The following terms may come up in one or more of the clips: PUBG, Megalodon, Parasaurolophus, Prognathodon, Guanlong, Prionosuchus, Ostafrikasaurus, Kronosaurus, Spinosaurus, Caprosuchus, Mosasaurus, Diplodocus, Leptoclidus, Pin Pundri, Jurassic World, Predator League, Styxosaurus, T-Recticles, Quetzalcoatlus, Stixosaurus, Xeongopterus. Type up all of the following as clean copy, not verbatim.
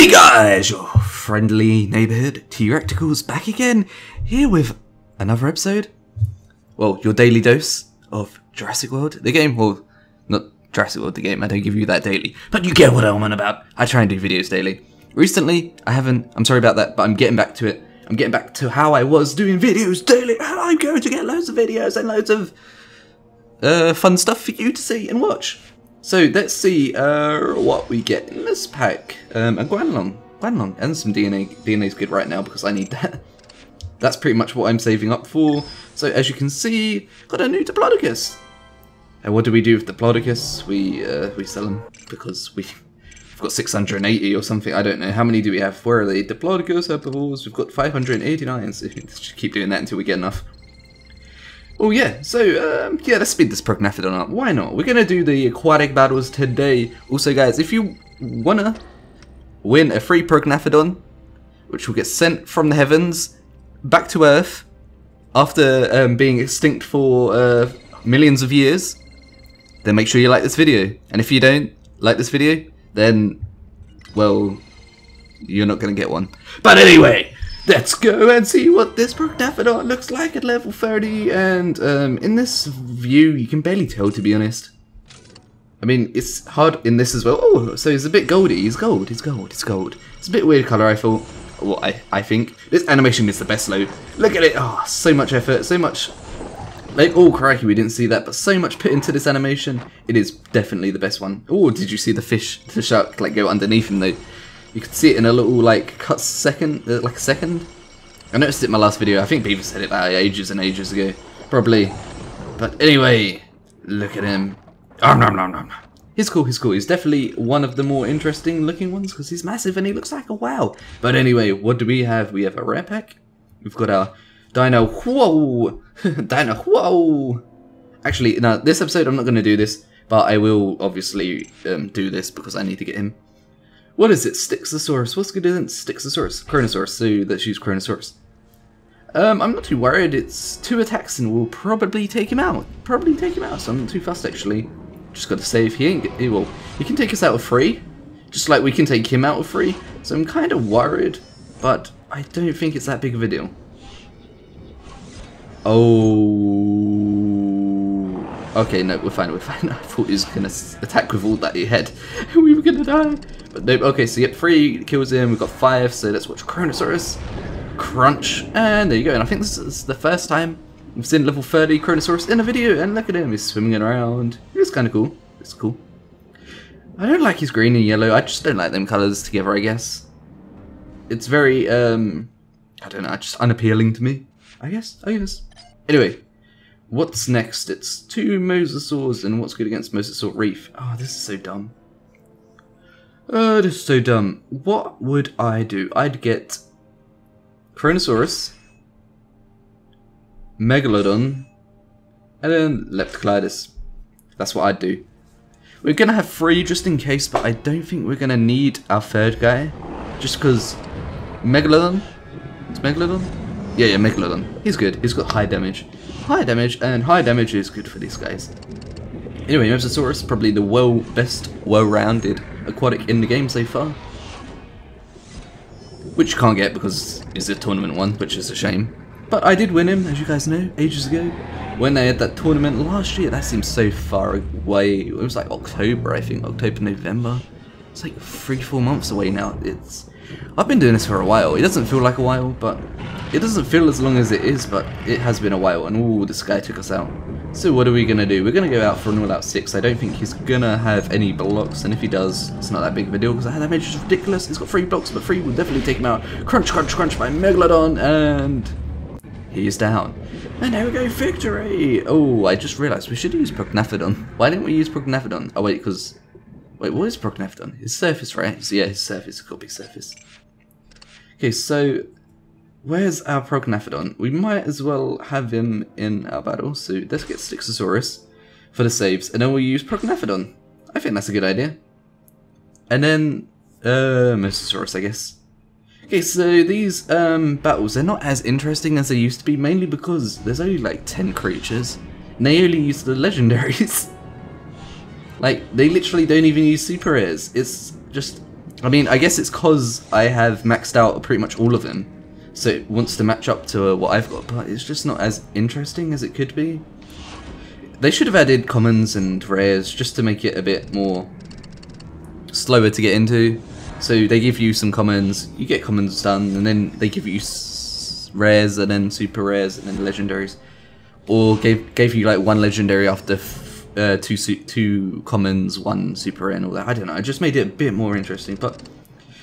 Hey guys, your friendly neighbourhood T-Recticles back again, here with another episode. Well, your daily dose of Jurassic World, the game. Well, not Jurassic World, the game. I don't give you that daily, but you get what I'm on about. I try and do videos daily. Recently, I'm sorry about that, but I'm getting back to it. I'm getting back to how I was doing videos daily, and I'm going to get loads of videos and loads of fun stuff for you to see and watch. So let's see what we get in this pack. A Guanlong, and some DNA. DNA's good right now because I need that. That's pretty much what I'm saving up for. So as you can see, got a new Diplodocus. And what do we do with Diplodocus? We sell them because we've got 680 or something. I don't know. How many do we have? Where are they? Diplodocus, herbivores. We've got 589. So let's just keep doing that until we get enough. Oh yeah, so yeah, let's speed this Prognathodon up. Why not? We're gonna do the aquatic battles today. Also, guys, if you wanna win a free Prognathodon, which will get sent from the heavens back to Earth after being extinct for millions of years, then make sure you like this video. And if you don't like this video, then well, you're not gonna get one. But anyway. Let's go and see what this Prognathodon looks like at level 30, and in this view you can barely tell, to be honest. I mean, it's hard in this as well. Oh, so he's a bit goldy. He's gold, he's gold, he's gold. It's a bit weird colour, I thought. Well, I think. This animation is the best, though. Look at it. Oh, so much effort, so much... Like, oh, crikey, we didn't see that, but so much put into this animation. It is definitely the best one. Oh, did you see the fish, the shark, like, go underneath him, though? You could see it in a little, like, cut second, like a second. I noticed it in my last video. I think people said it like ages and ages ago. Probably. But anyway, look at him. He's cool, he's cool. He's definitely one of the more interesting looking ones because he's massive and he looks like a wow. But anyway, what do we have? We have a rare pack. We've got our Dino. Whoa! Dino. Whoa! Actually, no, this episode I'm not going to do this, but I will obviously do this because I need to get him. What is it? Stixosaurus. What's good in Stixosaurus? Kronosaurus. So let's use Kronosaurus. I'm not too worried. It's 2 attacks and we'll probably take him out. Probably take him out. So I'm not too fast, actually. Just got to save. He can take us out with 3, just like we can take him out with 3. So I'm kind of worried, but I don't think it's that big of a deal. Oh. Okay. No, we're fine. We're fine. I thought he was gonna attack with all that he had. We were gonna die. But nope, okay, so you get 3 kills in, we've got 5, so let's watch Kronosaurus. Crunch, and there you go. And I think this is the first time we've seen level 30 Kronosaurus in a video, and look at him, he's swimming around. It's kind of cool, it's cool. I don't like his green and yellow, I just don't like them colours together, I guess. It's very, I don't know, just unappealing to me, I guess, Anyway, what's next? It's 2 Mosasaurs, and what's good against Mosasaur Reef? Oh, this is so dumb. This is so dumb. What would I do? I'd get Kronosaurus, Megalodon, and then Leptoclidus. That's what I'd do. We're going to have 3 just in case, but I don't think we're going to need our 3rd guy. Just because Megalodon... It's Megalodon? Yeah, yeah, Megalodon. He's good. He's got high damage. High damage, and high damage is good for these guys. Anyway, Mosasaurus, probably the best well-rounded aquatic in the game so far, which you can't get because it's a tournament one, which is a shame. But I did win him, as you guys know, ages ago when they had that tournament last year. That seems so far away. It was like October, I think, October, November. It's like 3-4 months away now. I've been doing this for a while. It doesn't feel like a while, but it doesn't feel as long as it is, but it has been a while. And ooh, this guy took us out. So what are we going to do? We're going to go out for an all-out 6. I don't think he's going to have any blocks, and if he does, it's not that big of a deal, because that damage is ridiculous. He's got 3 blocks, but 3 will definitely take him out. Crunch, crunch, crunch by Megalodon, and he is down. And there we go, victory! Oh, I just realised we should use Prognathodon. Why didn't we use Prognathodon? Oh, wait, because... Wait, what is Prognathodon? His surface, right? So yeah, his surface. It's got to be surface. Okay, so... Where's our Prognathodon? We might as well have him in our battle, so let's get Styxosaurus for the saves, and then we'll use Prognathodon. I think that's a good idea. And then, Mosasaurus, I guess. Okay, so these battles, they're not as interesting as they used to be, mainly because there's only like 10 creatures, and they only use the legendaries. Like, they literally don't even use super rares. It's just I mean, I guess it's because I have maxed out pretty much all of them, so it wants to match up to what I've got, but it's just not as interesting as it could be. They should have added commons and rares just to make it a bit more slower to get into. So they give you some commons, you get commons done, and then they give you rares, and then super rares, and then legendaries. Or gave you like one legendary after two commons, one super rare and all that. I don't know, it just made it a bit more interesting, but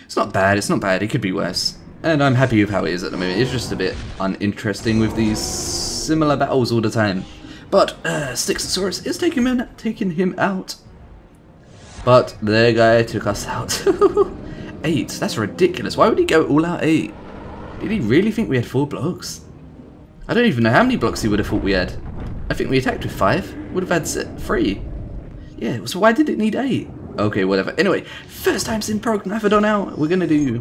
it's not bad, it could be worse. And I'm happy with how it is at the moment, it's just a bit uninteresting with these similar battles all the time. But Styxosaurus is taking him out. But their guy took us out. 8, that's ridiculous. Why would he go all out 8? Did he really think we had 4 blocks? I don't even know how many blocks he would have thought we had. I think we attacked with 5. Would have had 3. Yeah, so why did it need 8? Okay, whatever. Anyway, first time since Prognathodon out. We're gonna do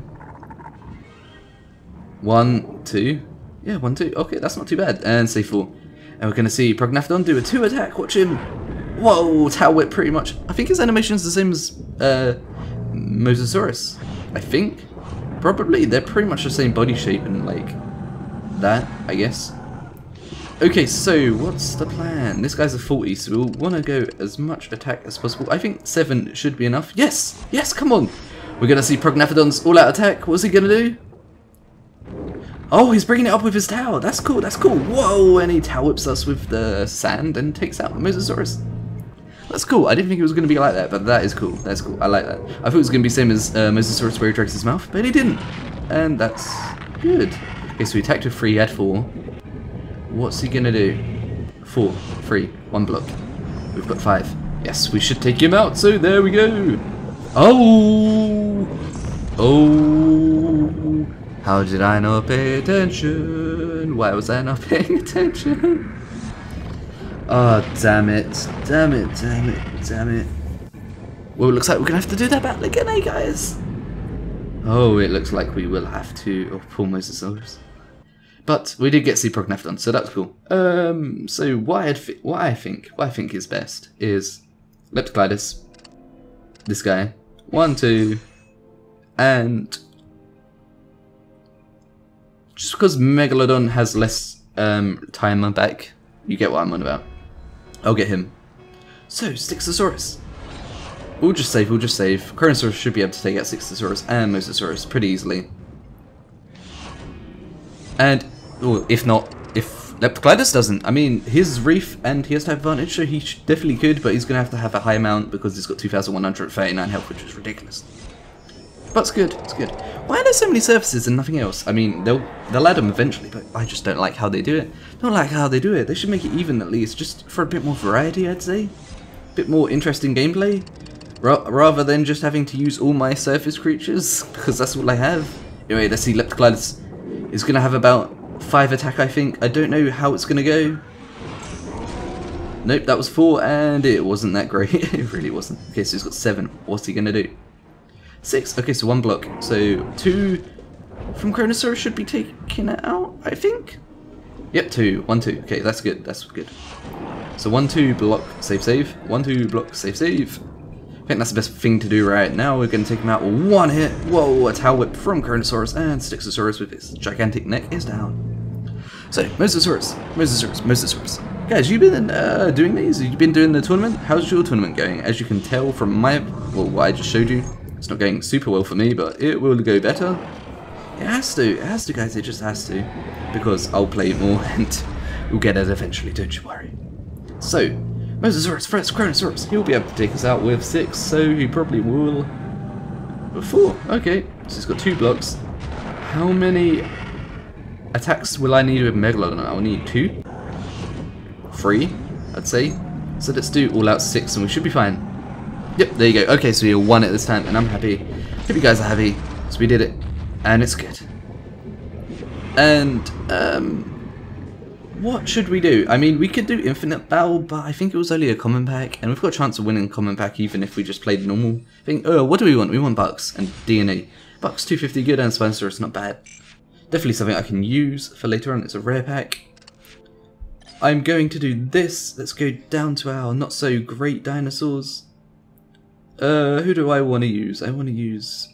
1, 2. Yeah, 1, 2. Okay, that's not too bad. And say 4. And we're gonna see Prognathodon do a 2 attack. Watch him. Whoa, tail whip pretty much. I think his animation's the same as Mosasaurus. I think. Probably. They're pretty much the same body shape and like that, I guess. Okay, so what's the plan? This guy's a 40, so we'll want to go as much attack as possible. I think 7 should be enough. Yes! Yes, come on! We're going to see Prognathodon's all-out attack. What's he going to do? Oh, he's bringing it up with his tail. That's cool, that's cool. Whoa, and he tail whips us with the sand and takes out Mosasaurus. That's cool. I didn't think it was going to be like that, but that is cool. That's cool. I like that. I thought it was going to be the same as Mosasaurus where he drags his mouth, but he didn't. And that's good. Okay, so we attacked with 3, he had 4. What's he going to do? 4, 3, 1 block. We've got 5. Yes, we should take him out, so there we go. Oh! Oh! How did I not pay attention? Why was I not paying attention? Oh, damn it. Damn it, damn it, damn it. Well, it looks like we're going to have to do that battle again, eh, guys? Oh, it looks like we will have to. Oh, poor Mosasaurus. But we did get to see Prognathodon, so that's cool. So what I think is best is Leptoclidus, this guy, 1, 2, and just because Megalodon has less timer back, you get what I'm on about. I'll get him. So Styxosaurus, we'll just save, Kronosaurus should be able to take out Styxosaurus and Mosasaurus pretty easily, and. Well, if not, if Leptoclidus doesn't, I mean, his reef and he has to have advantage, so he definitely could, but he's going to have a high amount because he's got 2,139 health, which is ridiculous. But it's good, it's good. Why are there so many surfaces and nothing else? I mean, they'll add them eventually, but I just don't like how they do it. Don't like how they do it. They should make it even at least, just for a bit more variety, I'd say. A bit more interesting gameplay, rather than just having to use all my surface creatures, because that's all I have. Anyway, let's see, Leptoclidus is going to have about 5 attack, I think. I don't know how it's going to go. Nope, that was 4, and it wasn't that great. It really wasn't. Okay, so he's got 7. What's he going to do? 6. Okay, so 1 block. So 2 from Kronosaurus should be taking it out, I think. Yep, 2. 1, 2. Okay, that's good. That's good. So 1, 2, block, save, save. 1, 2, block, save, save. I think that's the best thing to do right now. We're going to take him out with 1 hit. Whoa, a tail whip from Kronosaurus, and Styxosaurus with its gigantic neck is down. So, Mosasaurus, Mosasaurus, Mosasaurus. Guys, you've been doing these? You've been doing the tournament? How's your tournament going? As you can tell from my, well, what I just showed you, it's not going super well for me, but it will go better. It has to, guys, it just has to. Because I'll play more and we'll get it eventually, don't you worry. So, Mosasaurus first, Kronosaurus, he'll be able to take us out with 6, so he probably will. With 4, okay, so he's got 2 blocks. How many attacks will I need with Megalodon? I'll need 2, 3, I'd say. So let's do all out 6 and we should be fine. Yep, there you go. Okay, so you're 1 at this time and I'm happy. Hope you guys are happy. So we did it. And it's good. And, what should we do? I mean, we could do infinite battle, but I think it was only a common pack. And we've got a chance of winning common pack even if we just played normal thing. Oh, what do we want? We want Bucks and DNA. Bucks 250 good and Spinosaurus not bad. Definitely something I can use for later on. It's a rare pack. I'm going to do this. Let's go down to our not so great dinosaurs. Who do I want to use? I want to use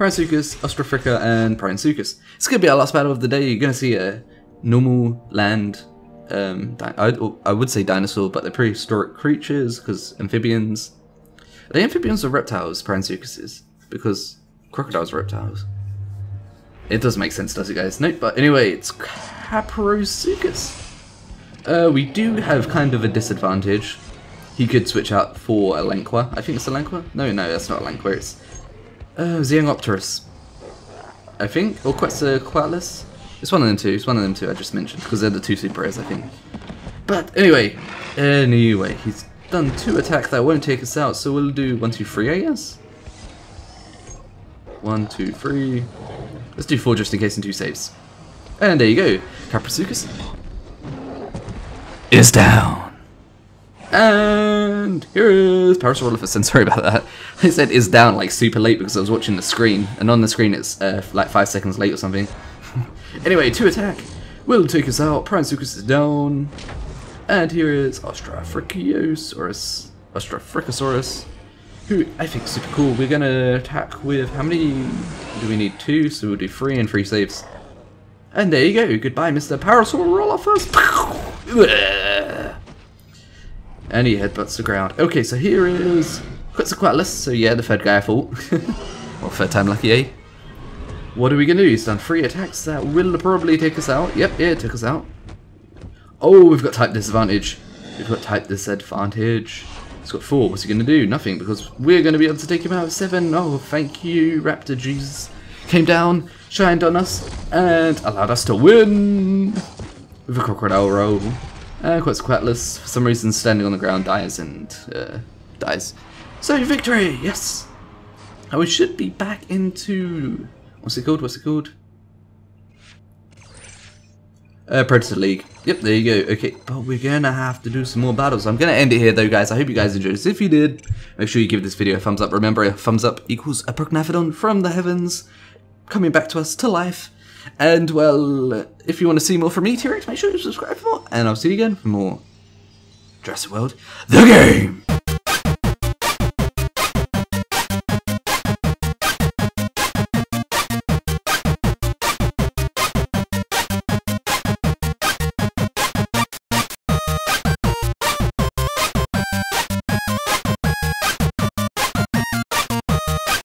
Parasaurolophus, Ostafrikasaurus, and Prionosuchus. It's going to be our last battle of the day. You're going to see a normal land, I would say dinosaur, but they're prehistoric creatures, because amphibians. Are they amphibians or reptiles, Prionosuchus is? Because crocodiles are reptiles. It doesn't make sense, does it, guys? Nope, but anyway, it's Caprosuchus. We do have kind of a disadvantage. He could switch out for a Lanqua. I think it's a Lanqua? No, that's not a Lanqua, it's... Xeongopterus, I think, or Quetzalcoatlus. It's one of them two. I just mentioned because they're the two super rares, I think. But anyway, he's done two attacks that won't take us out, so we'll do 1, 2, 3, I guess. 1, 2, 3. Let's do 4 just in case and 2 saves. And there you go. Caprosuchus is down. And here is Parasaurolophus, and sorry about that. I said is down like super late because I was watching the screen, and on the screen it's like 5 seconds late or something. Anyway, 2 attack will take us out. Prionosuchus is down. And here is Ostafrikasaurus, who I think is super cool. We're going to attack with how many? Do we need 2? So we'll do 3 and 3 saves. And there you go. Goodbye, Mr. Parasaurolophus. And he headbutts the ground. Okay, so here is Quetzalcoatlus. So yeah, the third guy I fought. Well, third time lucky, eh? What are we going to do? He's done 3 attacks that will probably take us out. Yep, yeah, it took us out. Oh, we've got type disadvantage. He's got 4. What's he going to do? Nothing, because we're going to be able to take him out with 7. Oh, thank you, Raptor Jesus. Came down, shined on us, and allowed us to win with a crocodile roll. Quetzalcoatlus, for some reason, standing on the ground, dies and dies. So, victory! Yes! And we should be back into... What's it called? Predator League. Yep, there you go. Okay, but we're gonna have to do some more battles. I'm gonna end it here, though, guys. I hope you guys enjoyed this. If you did, make sure you give this video a thumbs up. Remember, a thumbs up equals a Prognathodon from the heavens coming back to us to life. And, well, if you want to see more from me, T-Rex, make sure you subscribe for more. And I'll see you again for more Jurassic World: The Game!